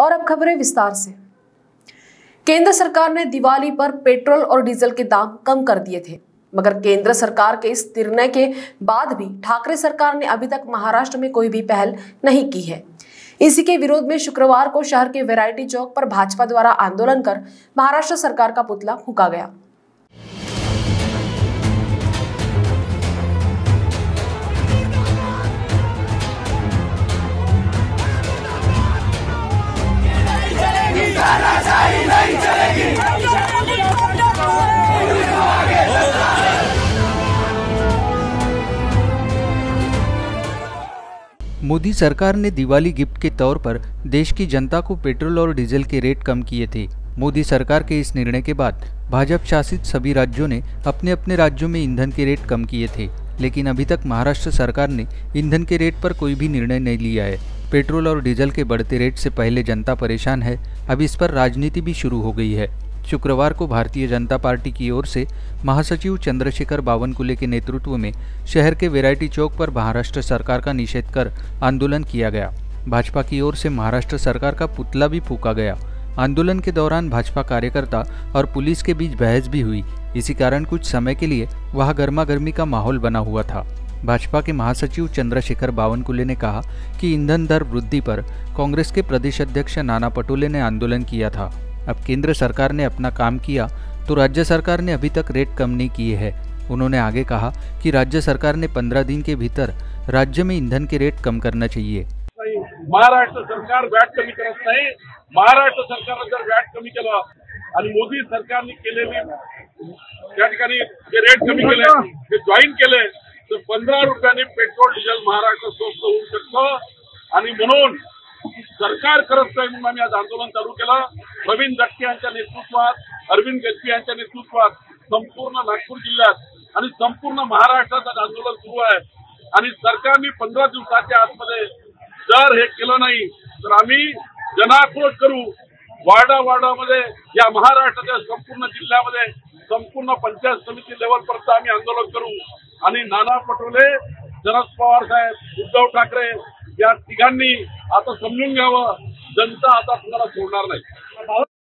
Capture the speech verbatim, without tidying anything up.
और अब खबरें विस्तार से। केंद्र सरकार ने दिवाली पर पेट्रोल और डीजल के दाम कम कर दिए थे, मगर केंद्र सरकार के इस निर्णय के बाद भी ठाकरे सरकार ने अभी तक महाराष्ट्र में कोई भी पहल नहीं की है। इसी के विरोध में शुक्रवार को शहर के वैरायटी चौक पर भाजपा द्वारा आंदोलन कर महाराष्ट्र सरकार का पुतला फूंका गया। मोदी सरकार ने दिवाली गिफ्ट के तौर पर देश की जनता को पेट्रोल और डीजल के रेट कम किए थे। मोदी सरकार के इस निर्णय के बाद भाजपा शासित सभी राज्यों ने अपने अपने राज्यों में ईंधन के रेट कम किए थे, लेकिन अभी तक महाराष्ट्र सरकार ने ईंधन के रेट पर कोई भी निर्णय नहीं लिया है। पेट्रोल और डीजल के बढ़ते रेट से पहले जनता परेशान है, अब इस पर राजनीति भी शुरू हो गई है। शुक्रवार को भारतीय जनता पार्टी की ओर से महासचिव चंद्रशेखर बावनकुले के नेतृत्व में शहर के वैरायटी चौक पर महाराष्ट्र सरकार का निषेध कर आंदोलन किया गया। भाजपा की ओर से महाराष्ट्र सरकार का पुतला भी फूंका गया। आंदोलन के दौरान भाजपा कार्यकर्ता और पुलिस के बीच बहस भी हुई, इसी कारण कुछ समय के लिए वहां गर्मा गर्मी का माहौल बना हुआ था। भाजपा के महासचिव चंद्रशेखर बावनकुले ने कहा कि ईंधन दर वृद्धि पर कांग्रेस के प्रदेश अध्यक्ष नाना पटोले ने आंदोलन किया था। अब केंद्र सरकार ने अपना काम किया तो राज्य सरकार ने अभी तक रेट कम नहीं किए हैं। उन्होंने आगे कहा कि राज्य सरकार ने पंद्रह दिन के भीतर राज्य में ईंधन के रेट कम करना चाहिए। महाराष्ट्र सरकार व्याट कमी करत नाही। महाराष्ट्र सरकारने जर व्याट कमी केला आणि मोदी सरकारने केलेली त्या ठिकाणी जे रेट कमी केले ते जॉईन केले तर पंधरा रुपयांनी पेट्रोल डिझेल महाराष्ट्र स्वस्त होऊ शकतो आणि म्हणून सरकार करत नाही म्हणून आम्ही आज आंदोलन चालू केलं। अरविंद गस्ती यांच्या नेतृत्वात अरविंद गस्ती यांच्या नेतृत्वात संपूर्ण नागपूर जिल्ह्यात आणि संपूर्ण महाराष्ट्रात आंदोलन सुरू आहे आणि सरकारने पंधरा दिवसाच्या आतमध्ये जर हे केलं नाही तर आम्ही जनाक्रोश करू। वाडा वाडामध्ये या महाराष्ट्राच्या संपूर्ण जिल्ह्यामध्ये संपूर्ण पंचायत समिती लेवलपर्यंत आम्ही आंदोलन करू आणि नाना पटोले, शरद पवार साहेब, उद्धव ठाकरे या तिघांनी आता समजून घ्यावं, जनता आता तुम्हाला सोडणार नाही।